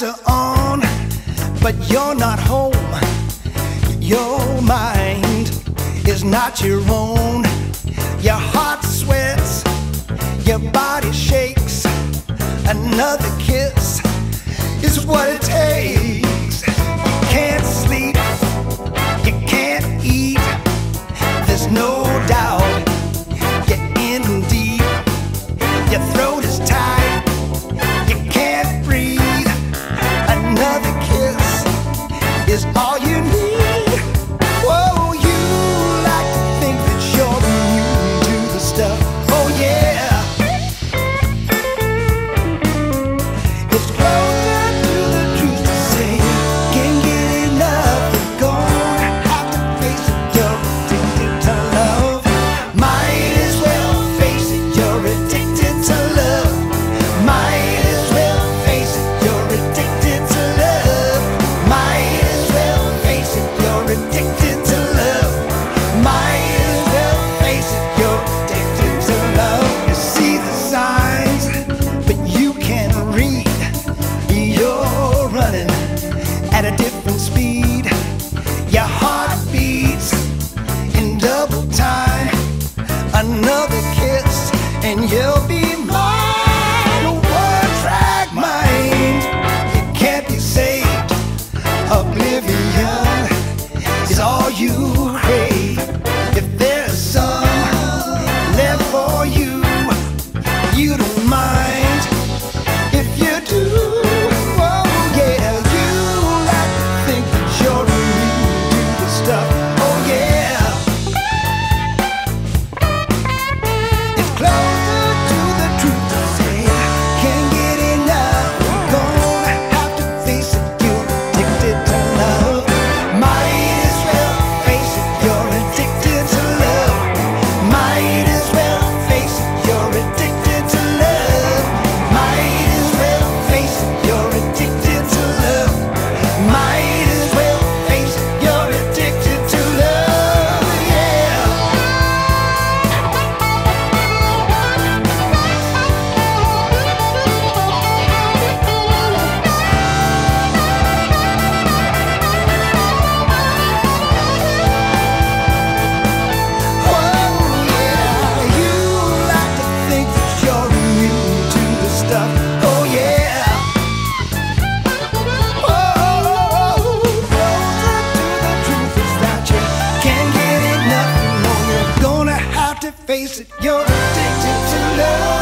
lights are on, but you're not home. Your mind is not your own. Your heart sweats, your body shakes. Another kiss is what it takes. You can't sleep, you can't eat. There's no doubt you're in deep. Your throat is tight, you can't breathe. Another kiss is all you need. Whoa, you like to think that you're immune to the stuff. Oh yeah, it's closer to the truth to say can't get enough. You're gonna have to face it. You're addicted to love. Might as well face it. You're addicted to love. Might as well face it. You're addicted to love. Might as well face it. You're addicted to love. Might as well face it. You're addicted to love. You see the signs, but you can't read. You're running at a different speed. Your heart beats in double time. Another kiss and you'll be mine. A one-track mind, you can't be saved. Oblivion is all you crave. If there's some left for you, you don't mind if you do. Oh yeah, you like to think that you're immune to the stuff. Oh yeah, it's closer to the truth to say can't get enough. Gonna have to face it. You're addicted to love. Might as well face it. You're addicted to love. Might as well face it. You're addicted to love. Might as well face it. You're addicted to love. Might as well face it. You're addicted to love. Yeah. Oh yeah, you like to think that you're immune to the stuff. Oh yeah, oh, closer to the truth is that you can't get enough. No, you're gonna have to face it. You're addicted to love.